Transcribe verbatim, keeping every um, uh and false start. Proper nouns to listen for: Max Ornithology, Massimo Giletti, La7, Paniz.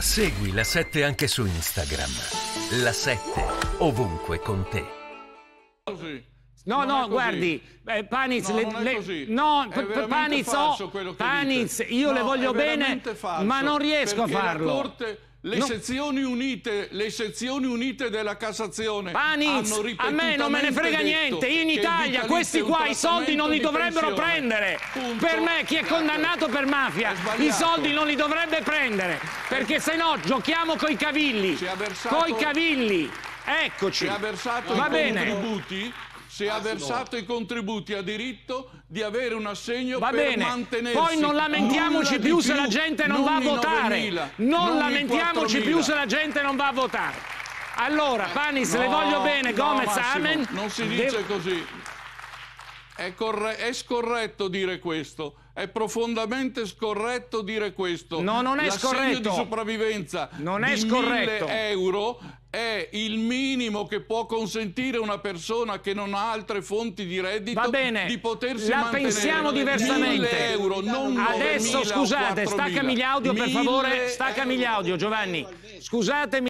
Segui la sette anche su Instagram. la sette, ovunque con te. Così. No, non no, guardi, eh, Paniz, no, le, non le, le, no Paniz, oh, Paniz, io no, le voglio bene, falso, ma non riesco a farlo. La corte, le, no. sezioni unite, le sezioni unite della Cassazione, Paniz, hanno a me non me ne frega niente, io in Italia questi qua i soldi non li dovrebbero prendere. Punto. Per me chi è condannato per mafia i soldi non li dovrebbe prendere, perché se no giochiamo coi cavilli, coi cavilli, eccoci, ha versato va bene. Se ha versato i contributi ha diritto di avere un assegno va per bene. Mantenersi. Poi non lamentiamoci più, più se la gente non, non va a votare. novemila, non, non lamentiamoci più se la gente non va a votare. Allora, eh, Panis, no, le voglio bene, no, Gomez, Massimo, amen. Non si dice Devo... così. È, è scorretto dire questo. È profondamente scorretto dire questo. No, non è scorretto. L'assegno di sopravvivenza non è di mille euro è il minimo che può consentire una persona che non ha altre fonti di reddito. Va bene, di potersi la mantenere. Pensiamo diversamente. mille euro, non adesso, scusate, staccami gli audio, per favore, staccami gli audio, Giovanni. Scusatemi.